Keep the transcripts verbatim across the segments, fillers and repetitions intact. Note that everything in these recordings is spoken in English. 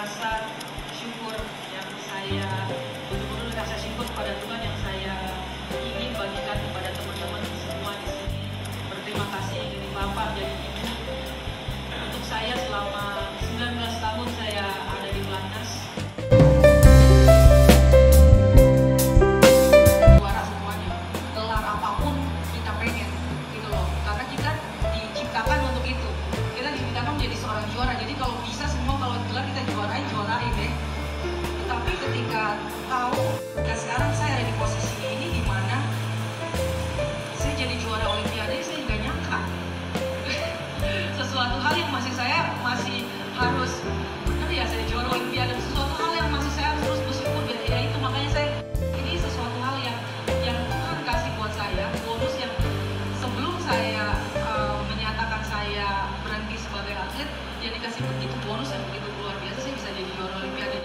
rasa syukur yang saya betul-betul rasa syukur kepada Tuhan yang saya ingin bagikan kepada teman-teman semua di sini. Berterima kasih jadi Bapak, jadi Ibu. Untuk saya selama sembilan belas tahun saya ada di Pelatnas. Juara semuanya, gelar apapun kita pengen gitu loh. Karena kita diciptakan untuk itu. Kita diciptakan menjadi seorang juara. Jadi kalau bisa semua kalau gelar kita juarain, juarain deh. Tapi ketika tahu, dan sekarang saya ada di posisi ini di mana saya jadi juara Olimpiade, saya nggak nyangka. Sesuatu hal yang masih saya masih harus benar ya saya juara Olimpiade. Sesuatu hal yang masih saya harus terus bersyukur ya itu makanya saya ini sesuatu hal yang yang Tuhan kasih buat saya bonus yang sebelum saya uh, menyatakan saya berhenti sebagai atlet yang dikasih begitu bonus yang begitu luar biasa saya bisa jadi juara Olimpiade.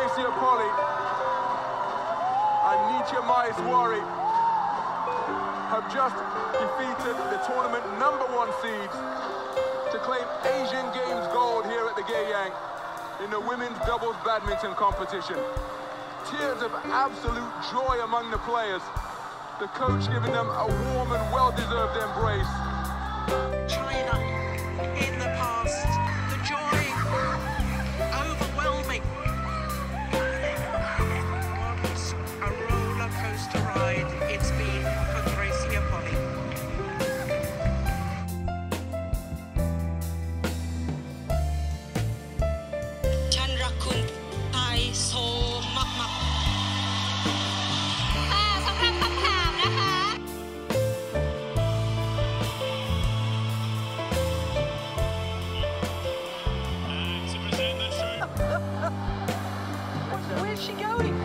Greysia Polii and Nitya Maheswari have just defeated the tournament number one seeds to claim Asian Games gold here at the Geyang in the women's doubles badminton competition. Tears of absolute joy among the players. The coach giving them a warm and well-deserved embrace. China in the past, the joy overwhelming. To ride, it's been for Greysia Polii. Chan Rakun Thai so mak mak. Ah, สำหรับคำถามนะคะ And to present the truth. Where's she going?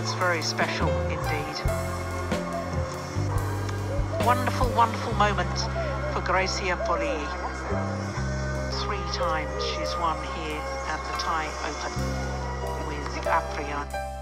That's very special indeed. Wonderful, wonderful moment for Greysia Polii. Three time she's won here at the Thai Open with Apriyani.